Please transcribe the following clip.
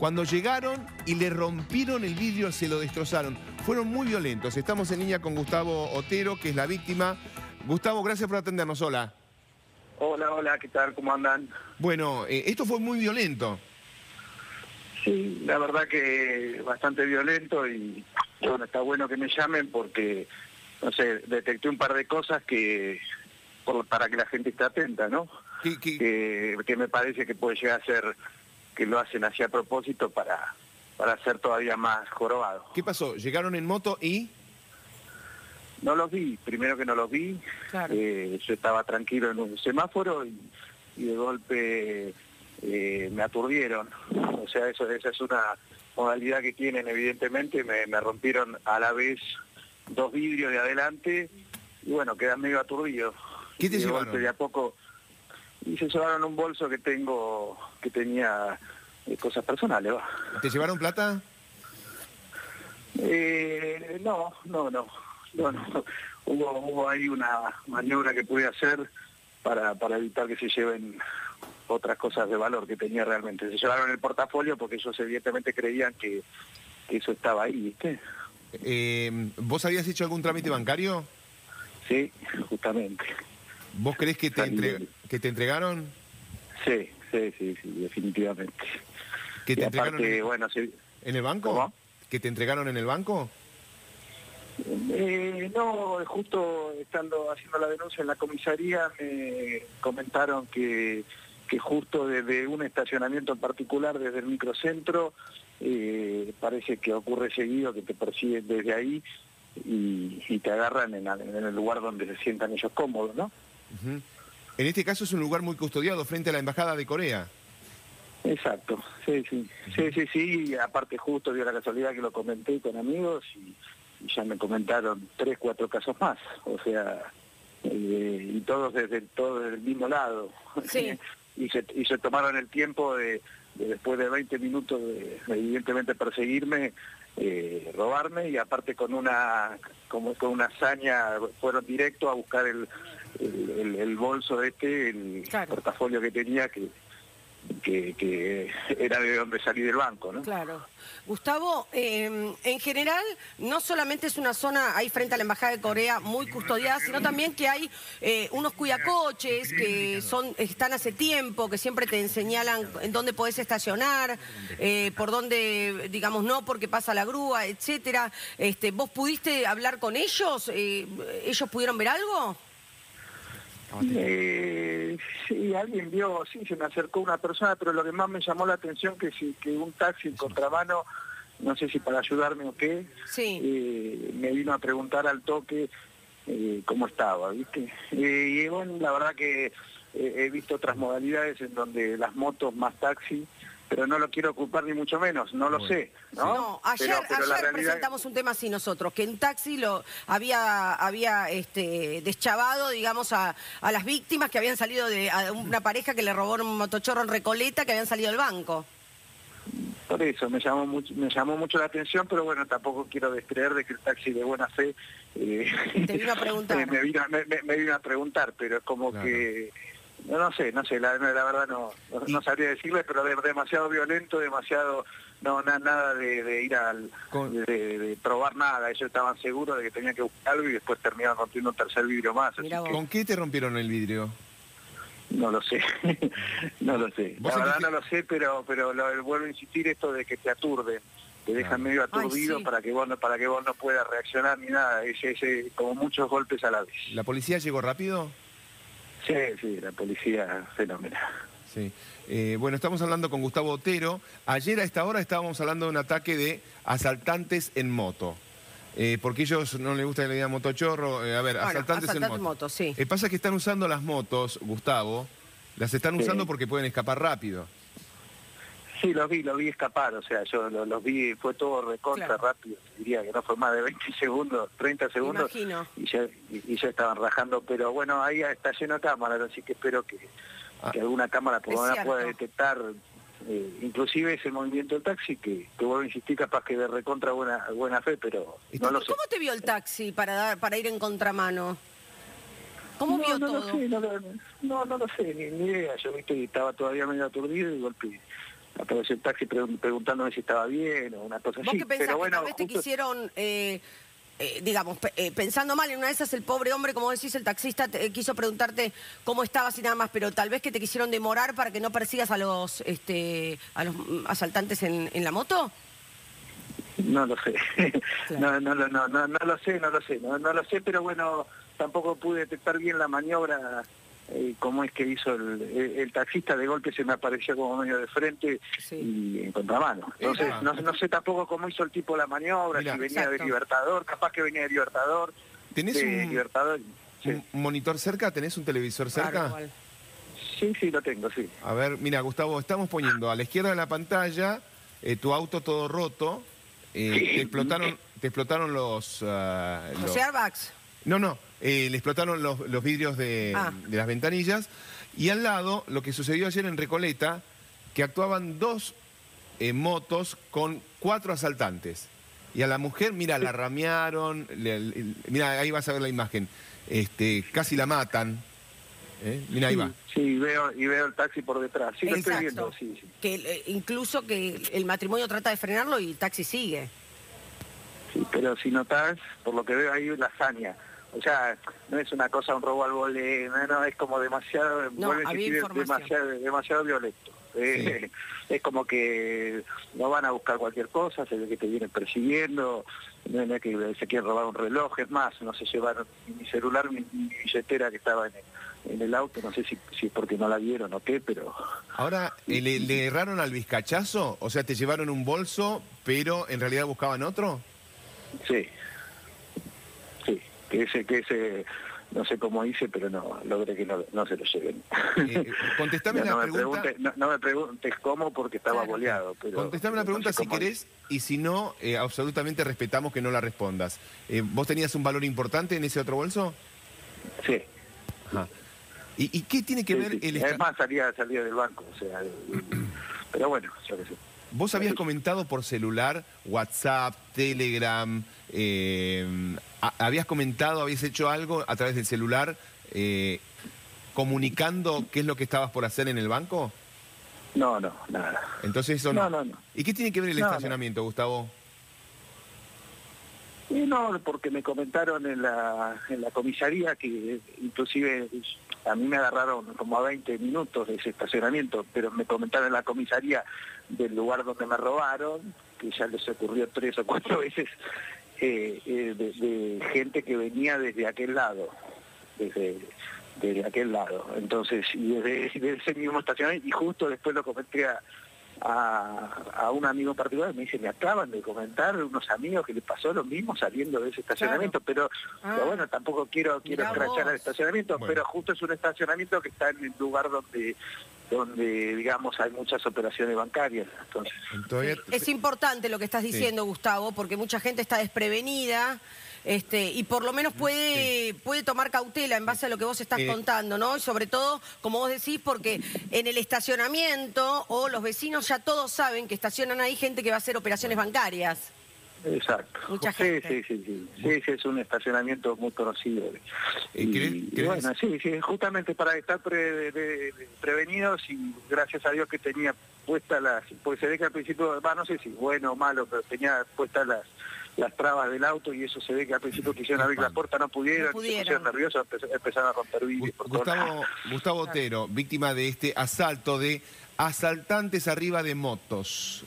Cuando llegaron y le rompieron el vidrio, se lo destrozaron. Fueron muy violentos. Estamos en línea con Gustavo Otero, que es la víctima. Gustavo, gracias por atendernos. Hola. Hola, hola. ¿Qué tal? ¿Cómo andan? Bueno, esto fue muy violento. Sí, la verdad que bastante violento y bueno, está bueno que me llamen porque, no sé, detecté un par de cosas que para que la gente esté atenta, ¿no? Que me parece que puede llegar a ser... que lo hacen así a propósito para ser todavía más jorobado. ¿Qué pasó? ¿Llegaron en moto y...? No los vi, primero que no los vi. Claro. Yo estaba tranquilo en un semáforo y de golpe me aturdieron. O sea, esa es una modalidad que tienen, evidentemente. Me rompieron a la vez dos vidrios de adelante y bueno, quedan medio aturdidos. ¿Qué te llevaron? De a poco... Y se llevaron un bolso que tengo, que tenía cosas personales, va. ¿Te llevaron plata? No. Hubo ahí una maniobra que pude hacer para evitar que se lleven otras cosas de valor que tenía realmente. Se llevaron el portafolio porque ellos evidentemente creían que eso estaba ahí, ¿viste? ¿Vos habías hecho algún trámite bancario? Sí, justamente. ¿Vos creés que te entregaron? Sí, definitivamente. ¿Que te entregaron en el banco? ¿Cómo? ¿Que te entregaron en el banco? No, justo estando haciendo la denuncia en la comisaría me comentaron que justo desde un estacionamiento en particular, desde el microcentro, parece que ocurre seguido que te persiguen desde ahí y te agarran en el lugar donde se sientan ellos cómodos, ¿no? Uh-huh. En este caso es un lugar muy custodiado, frente a la Embajada de Corea. Exacto, sí, aparte justo dio la casualidad que lo comenté con amigos y ya me comentaron 3, 4 casos más, o sea, y todos desde el mismo lado. Sí. y se tomaron el tiempo de después de 20 minutos de evidentemente perseguirme, robarme, y aparte con una hazaña fueron directo a buscar el bolso este, el claro. Portafolio que tenía que era de donde salí del banco, ¿no? Claro. Gustavo, en general no solamente es una zona ahí frente a la Embajada de Corea muy custodiada, sino también que hay unos cuidacoches que están hace tiempo, que siempre te señalan en dónde podés estacionar, por dónde, digamos, no, porque pasa la grúa, etcétera. ¿Vos pudiste hablar con ellos? ¿Ellos pudieron ver algo? Sí, alguien vio, sí, se me acercó una persona, pero lo que más me llamó la atención que un taxi en contramano, no sé si para ayudarme o qué, sí. Me vino a preguntar al toque cómo estaba, ¿viste? Y bueno, la verdad que he visto otras modalidades en donde las motos más taxi, pero no lo quiero ocupar ni mucho menos, no lo sé, ¿no? No, ayer presentamos un tema así nosotros, que en taxi lo había deschavado, digamos, a las víctimas que habían salido de una pareja que le robó un motochorro en Recoleta, que habían salido del banco. Por eso, me llamó mucho la atención, pero bueno, tampoco quiero descreer de que el taxi de buena fe... Te vino a preguntar. me vino a preguntar, pero es como claro. Que... No sé, la verdad no sabría decirles, pero demasiado violento, demasiado, nada de ir de probar nada. Ellos estaban seguros de que tenían que buscar algo y después terminaban rompiendo un tercer vidrio más. ¿Con qué te rompieron el vidrio? No lo sé. La verdad no lo sé, pero vuelvo a insistir esto de que te aturden. Te dejan medio aturdido. Ay, sí. para que vos no puedas reaccionar ni nada. Es como muchos golpes a la vez. ¿La policía llegó rápido? Sí, la policía fenomenal. Sí. Bueno, estamos hablando con Gustavo Otero. Ayer a esta hora estábamos hablando de un ataque de asaltantes en moto. Porque ellos no les gusta que le digan motochorro. Asaltantes en moto, sí. Pasa que están usando las motos, Gustavo. Las están usando porque pueden escapar rápido. Sí, los vi escapar, o sea, yo los vi, fue todo recontra rápido, diría que no fue más de 20 segundos, 30 segundos, y ya estaban rajando, pero bueno, ahí está lleno de cámaras, así que espero que alguna cámara por lo menos pueda detectar, inclusive ese movimiento del taxi, que vuelvo a insistir, capaz que de recontra buena fe, pero no lo sé. ¿Cómo te vio el taxi para ir en contramano? ¿Cómo vio todo? No lo sé, ni idea, yo viste que estaba todavía medio aturdido y golpeé. atravesé un taxi preguntándome si estaba bien o una cosa así. ¿Vos qué pensás? Pero bueno, que tal vez te quisieron, digamos, pensando mal, en una de esas el pobre hombre, como decís, el taxista quiso preguntarte cómo estabas y nada más, pero tal vez que te quisieron demorar para que no persigas a los asaltantes en la moto. No lo sé, claro. No lo sé, pero bueno, tampoco pude detectar bien la maniobra, cómo es que hizo el taxista. De golpe se me apareció como medio de frente, sí, y en contramano. Entonces no sé tampoco cómo hizo el tipo la maniobra. Mirá, si venía, exacto, de Libertador, capaz que venía de Libertador. ¿Tenés un monitor cerca? ¿Tenés un televisor cerca? Claro, vale. Sí, lo tengo, sí. A ver, mira, Gustavo, estamos poniendo a la izquierda de la pantalla tu auto todo roto. Te explotaron los airbags. Le explotaron los vidrios de las ventanillas. Y al lado, lo que sucedió ayer en Recoleta, que actuaban dos motos con 4 asaltantes. Y a la mujer, mira, la ramearon. Mira, ahí vas a ver la imagen. Casi la matan. Mira, ahí va. Sí, veo el taxi por detrás. Sí, exacto, lo estoy viendo. Sí. Que, incluso que el matrimonio trata de frenarlo y el taxi sigue. Sí, pero si notás, por lo que veo ahí, la hazaña. O sea, no es una cosa, un robo al volé, no, es como demasiado, demasiado violento. Sí. Es como que no van a buscar cualquier cosa, se ve que te vienen persiguiendo, no es que se quieren robar un reloj, es más, no se llevaron mi celular, mi billetera que estaba en el auto, no sé si es porque no la vieron o qué, pero... Ahora, ¿le erraron al vizcachazo? O sea, ¿te llevaron un bolso, pero en realidad buscaban otro? Sí. Que ese, no sé cómo hice, pero no, logré que no se lo lleven. Contestame la pregunta. No me preguntes cómo, porque estaba boleado. Pero contestame la pregunta, no sé, si querés, y si no, absolutamente respetamos que no la respondas. ¿Vos tenías un valor importante en ese otro bolso? Sí. Ajá. ¿Y qué tiene que ver el...? Además salía del banco, o sea... Pero bueno, yo qué sé. Vos habías comentado por celular, WhatsApp, Telegram, habías hecho algo a través del celular, comunicando qué es lo que estabas por hacer en el banco. No, nada. Entonces eso no. No. ¿Y qué tiene que ver el estacionamiento, Gustavo? Y no, porque me comentaron en la comisaría que inclusive a mí me agarraron como a 20 minutos de ese estacionamiento, pero me comentaron en la comisaría del lugar donde me robaron, que ya les ocurrió 3 o 4 veces, de gente que venía desde aquel lado, desde aquel lado. Entonces, y desde ese mismo estacionamiento, y justo después lo comenté a un amigo en particular, me dice, me acaban de comentar unos amigos que les pasó lo mismo saliendo de ese estacionamiento, claro. Pero bueno, tampoco quiero escrachar al estacionamiento, bueno. Pero justo es un estacionamiento que está en el lugar donde digamos hay muchas operaciones bancarias. Entonces es importante lo que estás diciendo, sí, Gustavo, porque mucha gente está desprevenida, y por lo menos puede tomar cautela en base a lo que vos estás contando, ¿no? Y sobre todo, como vos decís, porque en el estacionamiento o los vecinos ya todos saben que estacionan ahí gente que va a hacer operaciones bancarias. Exacto. Mucha gente. Sí, es un estacionamiento muy conocido. Y bueno, sí, justamente para estar prevenidos, y gracias a Dios que tenía puesta las... Pues se ve que al principio, no sé si bueno o malo, pero tenía puestas las trabas del auto, y eso se ve que al principio quisieron abrir la puerta, no pudieron. Se pusieron nerviosos, empezaron a romper vidrios. Gustavo Otero, víctima de este asalto de asaltantes arriba de motos.